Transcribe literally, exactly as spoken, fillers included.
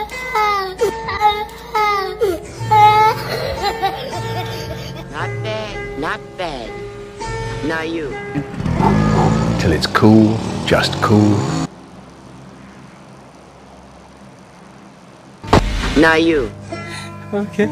Not bad, not bad. Now you. Till it's cool, just cool. Now you. Okay.